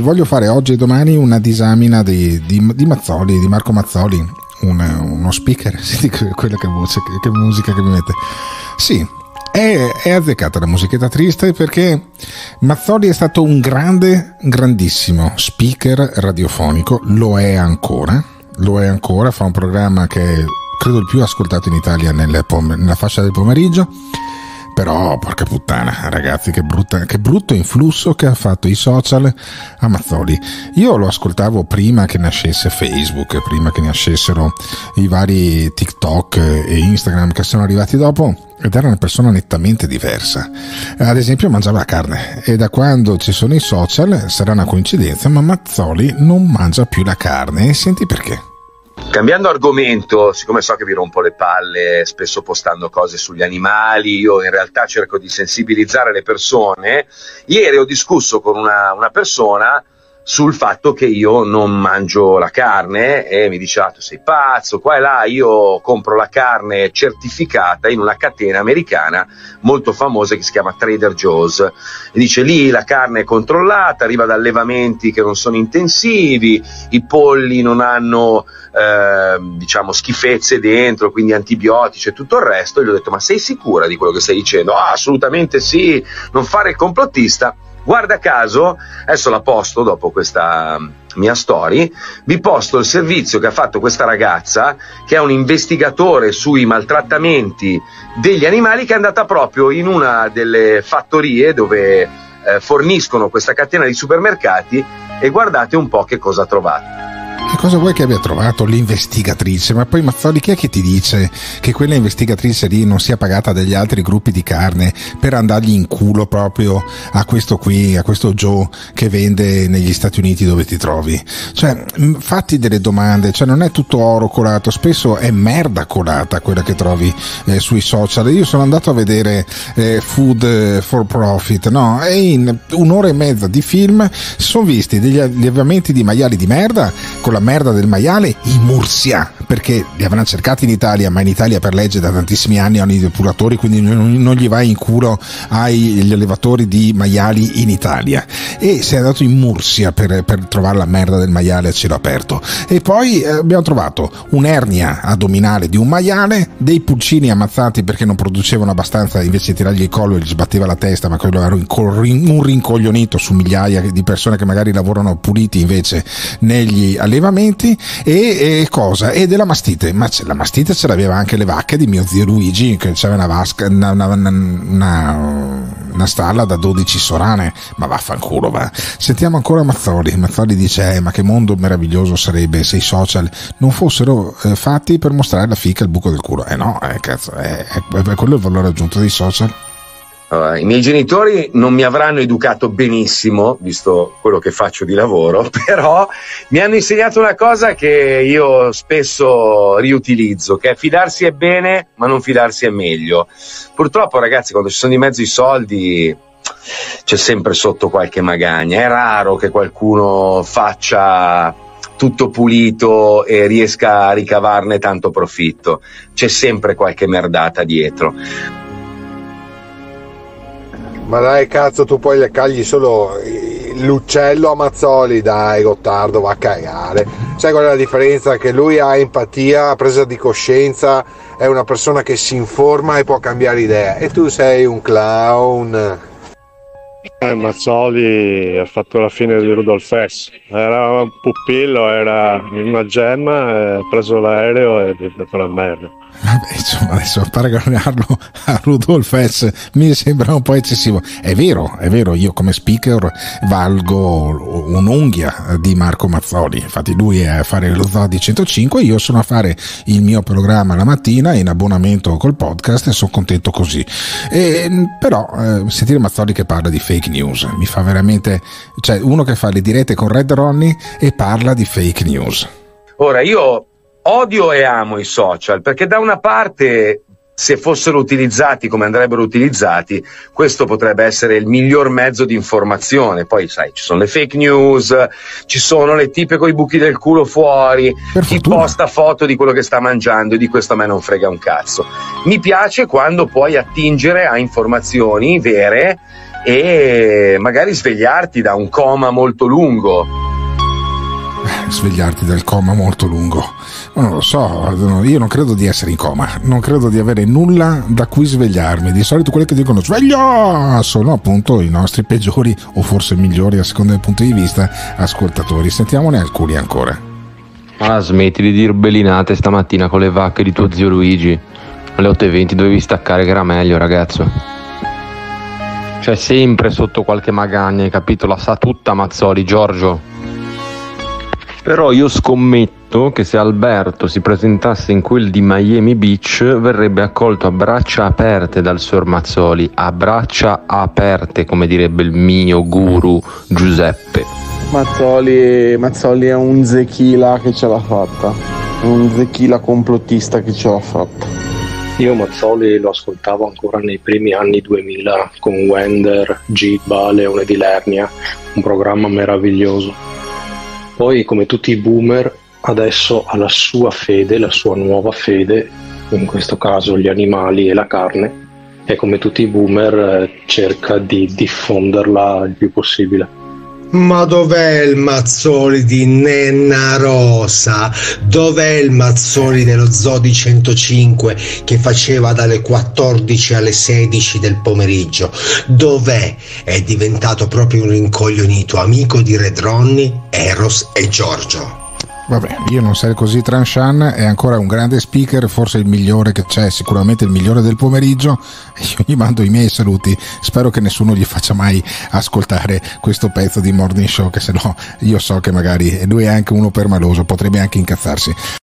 Voglio fare oggi e domani una disamina di Mazzoli, di Marco Mazzoli, uno speaker. Senti quella che voce, che musica che mi mette. Sì, è azzeccata la musichetta triste, perché Mazzoli è stato un grandissimo speaker radiofonico, lo è ancora, fa un programma che è, credo, il più ascoltato in Italia nella fascia del pomeriggio. Però porca puttana, ragazzi, che brutto influsso che ha fatto i social a Mazzoli. Io lo ascoltavo prima che nascesse Facebook, prima che nascessero i vari TikTok e Instagram che sono arrivati dopo, ed era una persona nettamente diversa. Ad esempio mangiava la carne, e da quando ci sono i social, sarà una coincidenza, ma Mazzoli non mangia più la carne, e senti perché. Cambiando argomento, siccome so che vi rompo le palle spesso postando cose sugli animali, io in realtà cerco di sensibilizzare le persone. Ieri ho discusso con una persona sul fatto che io non mangio la carne, e mi dice: ah, tu sei pazzo, qua e là. Io compro la carne certificata in una catena americana molto famosa che si chiama Trader Joe's, e dice: lì la carne è controllata, arriva da allevamenti che non sono intensivi, i polli non hanno diciamo schifezze dentro, quindi antibiotici e tutto il resto. E gli ho detto: ma sei sicura di quello che stai dicendo? Ah, assolutamente sì, non fare il complottista. Guarda caso, adesso la posto dopo questa mia story, vi posto il servizio che ha fatto questa ragazza, che è un investigatore sui maltrattamenti degli animali, che è andata proprio in una delle fattorie dove forniscono questa catena di supermercati, e guardate un po' che cosa ha trovato. Che cosa vuoi che abbia trovato l'investigatrice? Ma poi Mazzoli, chi è che ti dice che quella investigatrice lì non sia pagata dagli altri gruppi di carne per andargli in culo proprio a questo qui, a questo Joe che vende negli Stati Uniti dove ti trovi? Cioè, fatti delle domande, cioè non è tutto oro colato, spesso è merda colata quella che trovi sui social. Io sono andato a vedere Food for Profit, no? E in un'ora e mezza di film sono visti degli allevamenti di maiali di merda, con la merda del maiale in Mursia, perché li avranno cercati in Italia, ma in Italia per legge da tantissimi anni hanno i depuratori, quindi non gli vai in culo agli allevatori di maiali in Italia, e si è andato in Mursia per trovare la merda del maiale a cielo aperto. E poi abbiamo trovato un'ernia addominale di un maiale, dei pulcini ammazzati perché non producevano abbastanza, invece di tirargli il collo gli sbatteva la testa, ma quello era un rincoglionito su migliaia di persone che magari lavorano puliti invece negli allevamenti. E cosa? E della mastite, ma la mastite ce l'aveva anche le vacche di mio zio Luigi, che c'era una vasca, una stalla da 12 sorane, ma vaffanculo va. Sentiamo ancora Mazzoli dice: ma che mondo meraviglioso sarebbe se i social non fossero fatti per mostrare la fica al buco del culo. No, cazzo, quello è il valore aggiunto dei social. I miei genitori non mi avranno educato benissimo, visto quello che faccio di lavoro, però mi hanno insegnato una cosa che io spesso riutilizzo, che è: fidarsi è bene, ma non fidarsi è meglio. Purtroppo, ragazzi, quando ci sono di mezzo i soldi c'è sempre sotto qualche magagna. È raro che qualcuno faccia tutto pulito e riesca a ricavarne tanto profitto, c'è sempre qualche merdata dietro. Ma dai, cazzo, tu puoi leccargli solo l'uccello a Mazzoli, dai, Gottardo, va a cagare. Sai qual è la differenza? Che lui ha empatia, presa di coscienza, è una persona che si informa e può cambiare idea, e tu sei un clown. Mazzoli ha fatto la fine di Rudolf Hess, era un pupillo, era una gemma, ha preso l'aereo e è diventato una merda. Vabbè, insomma, adesso paragonarlo a Rudolf Hess mi sembra un po' eccessivo. È vero, io come speaker valgo un'unghia di Marco Mazzoli, infatti lui è a fare lo Zoo Di 105, io sono a fare il mio programma la mattina in abbonamento col podcast, e sono contento così. Però sentire Mazzoli che parla di fake news mi fa veramente, cioè, uno che fa le dirette con Red Ronnie e parla di fake news. Ora, io odio e amo i social, perché da una parte, se fossero utilizzati come andrebbero utilizzati, questo potrebbe essere il miglior mezzo di informazione. Poi sai, ci sono le fake news, ci sono le tipe con i buchi del culo fuori, chi posta foto di quello che sta mangiando, e di questo a me non frega un cazzo. Mi piace quando puoi attingere a informazioni vere e magari svegliarti da un coma molto lungo. Svegliarti dal coma molto lungo? Non lo so, io non credo di essere in coma, non credo di avere nulla da cui svegliarmi. Di solito quelli che dicono sveglio sono appunto i nostri peggiori o forse migliori a seconda del punto di vista ascoltatori. Sentiamone alcuni ancora. Ah, smetti di dir belinate stamattina con le vacche di tuo zio Luigi. Alle 8:20 dovevi staccare che era meglio, ragazzo. Cioè sempre sotto qualche magagna, hai capito? La sa tutta Mazzoli, Giorgio. Però io scommetto che se Alberto si presentasse in quel di Miami Beach verrebbe accolto a braccia aperte dal signor Mazzoli, a braccia aperte, come direbbe il mio guru Giuseppe. Mazzoli è un zechila che ce l'ha fatta, un zechila complottista che ce l'ha fatta. Io Mazzoli lo ascoltavo ancora nei primi anni 2000 con Wender, Giba, Leone di Lernia, un programma meraviglioso. Poi, come tutti i boomer, adesso ha la sua fede, la sua nuova fede, in questo caso gli animali e la carne, e come tutti i boomer cerca di diffonderla il più possibile. Ma dov'è il Mazzoli di Nenna Rosa? Dov'è il Mazzoli dello Zoo di 105 che faceva dalle 14 alle 16 del pomeriggio? Dov'è? È diventato proprio un rincoglionito amico di Red Ronnie, Eros e Giorgio. Vabbè, io non sarei così tranchant, è ancora un grande speaker, forse il migliore che c'è, sicuramente il migliore del pomeriggio. Io gli mando i miei saluti, spero che nessuno gli faccia mai ascoltare questo pezzo di Morning Show, che se no io so che magari lui è anche uno permaloso, potrebbe anche incazzarsi.